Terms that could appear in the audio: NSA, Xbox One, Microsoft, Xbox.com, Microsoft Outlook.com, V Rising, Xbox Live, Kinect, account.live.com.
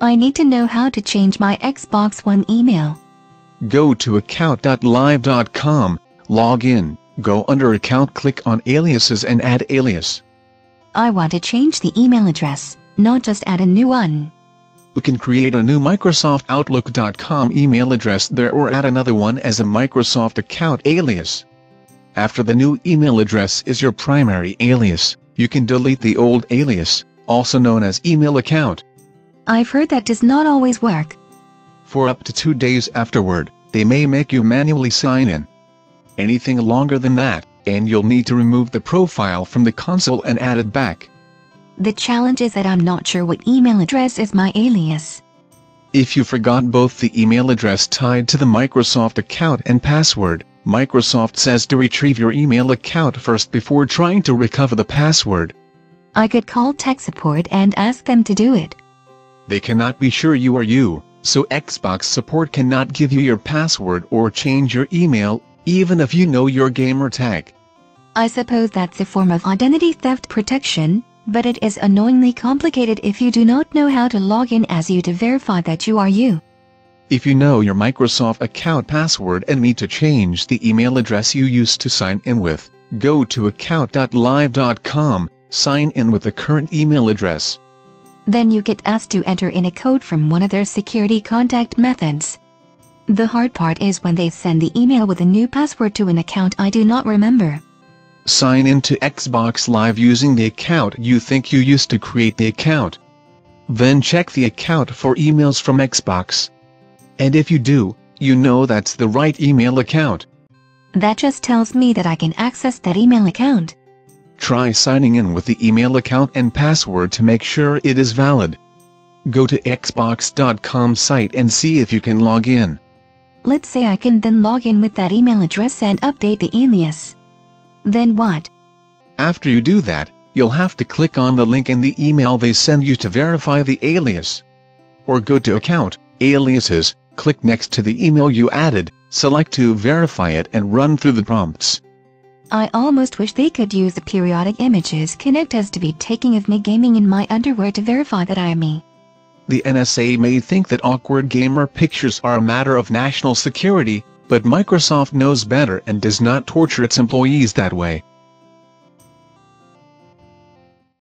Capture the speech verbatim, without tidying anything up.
I need to know how to change my Xbox One email. Go to account dot live dot com, log in, go under account, click on aliases and add alias. I want to change the email address, not just add a new one. We can create a new Microsoft Outlook dot com email address there or add another one as a Microsoft account alias. After the new email address is your primary alias, you can delete the old alias, also known as email account. I've heard that does not always work. For up to two days afterward, they may make you manually sign in. Anything longer than that, and you'll need to remove the profile from the console and add it back. The challenge is that I'm not sure what email address is my alias. If you forgot both the email address tied to the Microsoft account and password, Microsoft says to retrieve your email account first before trying to recover the password. I could call tech support and ask them to do it. They cannot be sure you are you, so Xbox support cannot give you your password or change your email, even if you know your gamer tag. I suppose that's a form of identity theft protection. But it is annoyingly complicated if you do not know how to log in as you to verify that you are you. If you know your Microsoft account password and need to change the email address you used to sign in with, go to account dot live dot com, sign in with the current email address. Then you get asked to enter in a code from one of their security contact methods. The hard part is when they send the email with a new password to an account I do not remember. Sign in to Xbox Live using the account you think you used to create the account. Then check the account for emails from Xbox. And if you do, you know that's the right email account. That just tells me that I can access that email account. Try signing in with the email account and password to make sure it is valid. Go to Xbox dot com site and see if you can log in. Let's say I can then log in with that email address and update the alias. Then what? After you do that, you'll have to click on the link in the email they send you to verify the alias. Or go to Account, Aliases, click next to the email you added, select to verify it and run through the prompts. I almost wish they could use the periodic images Kinect has to be taking of me gaming in my underwear to verify that I am me. The N S A may think that awkward gamer pictures are a matter of national security, but Microsoft knows better and does not torture its employees that way.